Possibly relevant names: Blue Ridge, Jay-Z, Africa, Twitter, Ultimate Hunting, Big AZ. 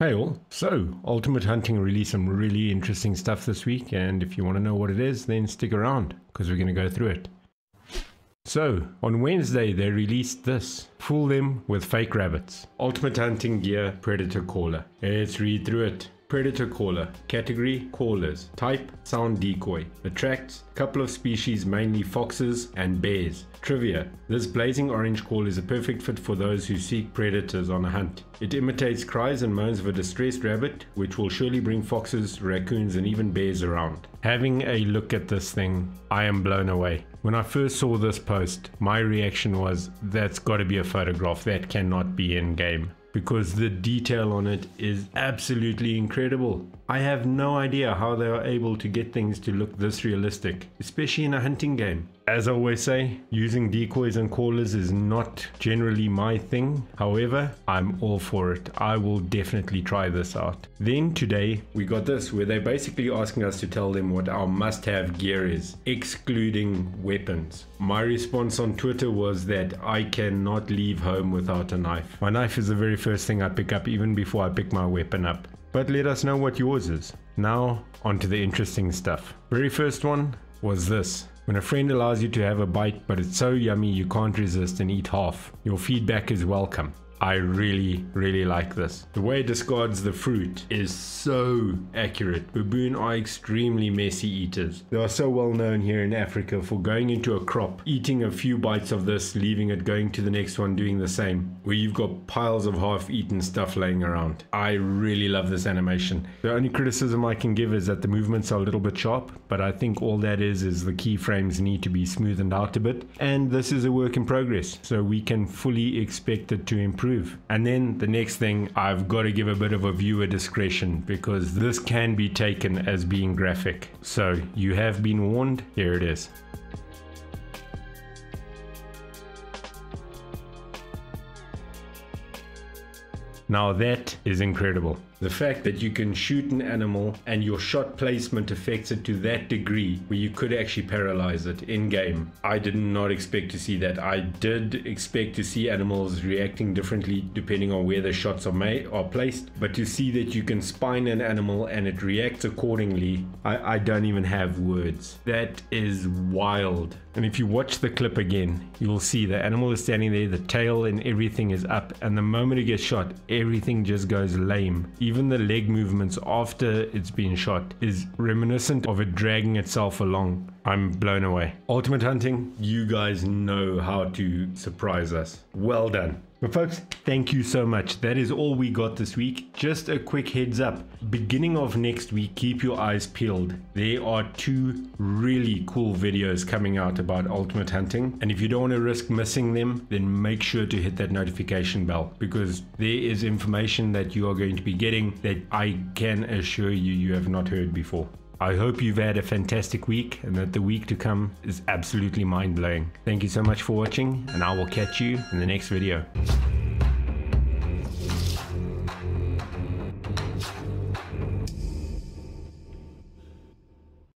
Hey all, so Ultimate Hunting released some really interesting stuff this week, and if you want to know what it is, then stick around because we're going to go through it. So on Wednesday they released this, Fool Them with Fake Rabbits, Ultimate Hunting Gear Predator Caller. Let's read through it. Predator Caller, Category Callers, Type Sound Decoy, Attracts couple of species, mainly foxes and bears. Trivia: this blazing orange call is a perfect fit for those who seek predators on a hunt. It imitates cries and moans of a distressed rabbit, which will surely bring foxes, raccoons and even bears around. Having a look at this thing, I am blown away. When I first saw this post, my reaction was, that's got to be a photograph, that cannot be in game, because the detail on it is absolutely incredible. I have no idea how they are able to get things to look this realistic, especially in a hunting game. As I always say, using decoys and callers is not generally my thing. However, I'm all for it. I will definitely try this out. Then today we got this, where they're basically asking us to tell them what our must-have gear is, excluding weapons. My response on Twitter was that I cannot leave home without a knife. My knife is the very first thing I pick up, even before I pick my weapon up. But let us know what yours is. Now onto the interesting stuff. Very first one was this. When a friend allows you to have a bite, but it's so yummy you can't resist and eat half. Your feedback is welcome. I really like this. The way it discards the fruit is so accurate. Baboon are extremely messy eaters. They are so well known here in Africa for going into a crop, eating a few bites of this, leaving it, going to the next one, doing the same, where you've got piles of half-eaten stuff laying around. I really love this animation. The only criticism I can give is that the movements are a little bit sharp, but I think all that is the keyframes need to be smoothened out a bit, and this is a work in progress, so we can fully expect it to improve. And then the next thing, I've got to give a bit of a viewer discretion, because this can be taken as being graphic. So you have been warned, here it is. Now that is incredible. The fact that you can shoot an animal and your shot placement affects it to that degree where you could actually paralyze it in game. I did not expect to see that. I did expect to see animals reacting differently depending on where the shots are placed, but to see that you can spine an animal and it reacts accordingly, I don't even have words. That is wild. And if you watch the clip again, you'll see the animal is standing there, the tail and everything is up, and the moment it gets shot, everything just goes lame. Even the leg movements after it's been shot is reminiscent of it dragging itself along. I'm blown away. Ultimate Hunting, you guys know how to surprise us. Well done. But folks, thank you so much. That is all we got this week. Just a quick heads up, beginning of next week, keep your eyes peeled. There are two really cool videos coming out about Ultimate Hunting, and if you don't want to risk missing them, then make sure to hit that notification bell, because there is information that you are going to be getting that I can assure you, you have not heard before. I hope you've had a fantastic week, and that the week to come is absolutely mind-blowing. Thank you so much for watching, and I will catch you in the next video.